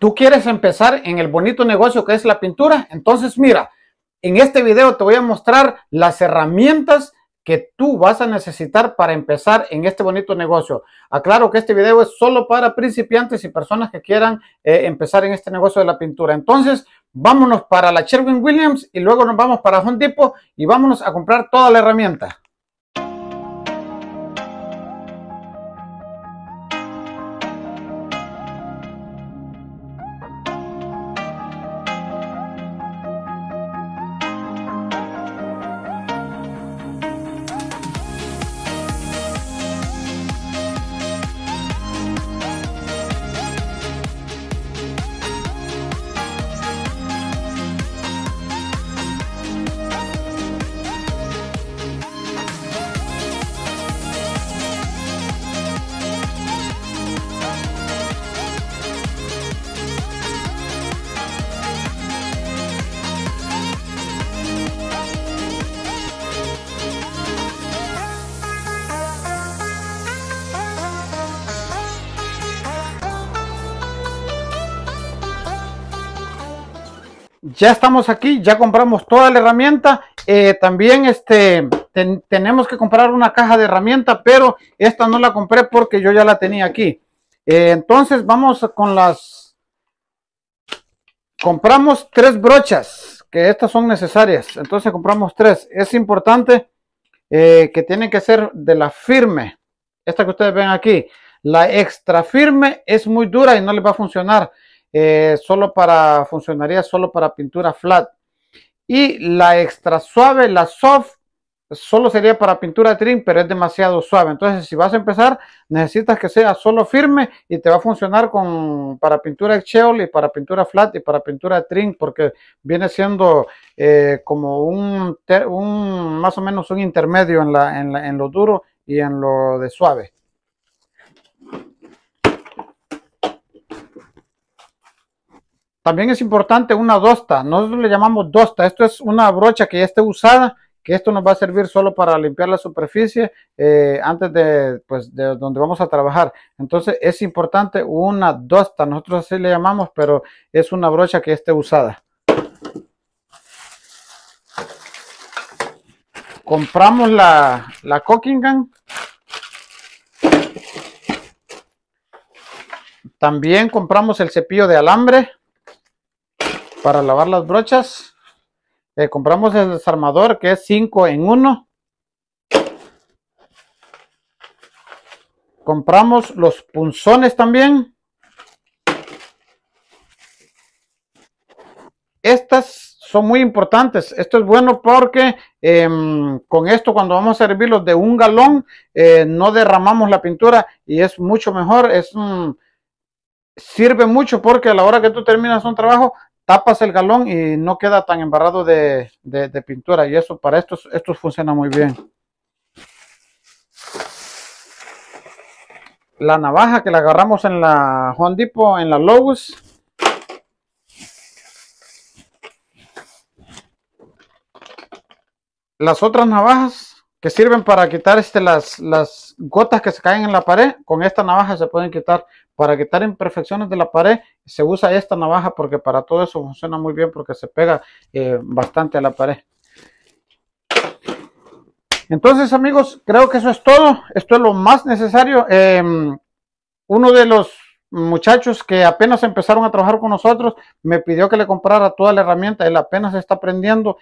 tú quieres empezar en el bonito negocio que es la pintura, entonces mira, en este video te voy a mostrar las herramientas que tú vas a necesitar para empezar en este bonito negocio. Aclaro que este video es solo para principiantes y personas que quieran empezar en este negocio de la pintura. Entonces, vámonos para la Sherwin-Williams y luego nos vamos para Home Depot y vámonos a comprar toda la herramienta. Ya estamos aquí, ya compramos toda la herramienta. También tenemos que comprar una caja de herramienta, pero esta no la compré porque yo ya la tenía aquí. Entonces vamos con las... Compramos 3 brochas, que estas son necesarias. Entonces compramos 3. Es importante que tienen que ser de la firme. Esta que ustedes ven aquí. La extra firme es muy dura y no les va a funcionar. Funcionaría solo para pintura flat, y la extra suave, la soft, solo sería para pintura trim, pero es demasiado suave. Entonces, si vas a empezar, necesitas que sea solo firme y te va a funcionar para pintura eggshell y para pintura flat y para pintura trim, porque viene siendo como más o menos un intermedio en lo duro y en lo de suave. También es importante una dosta, nosotros le llamamos dosta, esto es una brocha que ya esté usada, que esto nos va a servir solo para limpiar la superficie antes de donde vamos a trabajar. Entonces es importante una dosta, nosotros así le llamamos, pero es una brocha que ya esté usada. Compramos la caulking gun. También compramos el cepillo de alambre para lavar las brochas. Compramos el desarmador, que es 5 en 1. Compramos los punzones también. Estas son muy importantes. Esto es bueno porque con esto, cuando vamos a hervirlos de 1 galón, no derramamos la pintura y es mucho mejor. Sirve mucho porque a la hora que tú terminas un trabajo, tapas el galón y no queda tan embarrado de pintura, y eso para estos funciona muy bien. La navaja, que la agarramos en la Home Depot, en la Lowes. Las otras navajas que sirven para quitar las gotas que se caen en la pared, con esta navaja se pueden quitar. Para quitar imperfecciones de la pared se usa esta navaja, porque para todo eso funciona muy bien, porque se pega bastante a la pared. Entonces, amigos, creo que eso es todo. Esto es lo más necesario. Uno de los muchachos que apenas empezaron a trabajar con nosotros me pidió que le comprara toda la herramienta. Él apenas está aprendiendo,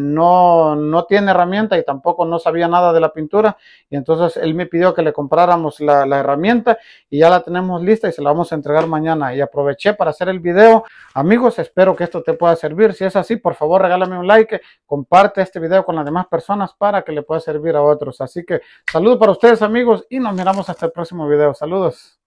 no tiene herramienta y tampoco no sabía nada de la pintura, y entonces él me pidió que le compráramos la herramienta, y ya la tenemos lista y se la vamos a entregar mañana, y aproveché para hacer el video. Amigos, espero que esto te pueda servir. Si es así, por favor, regálame un like, comparte este video con las demás personas para que le pueda servir a otros. Así que saludos para ustedes, amigos, y nos miramos hasta el próximo video. Saludos.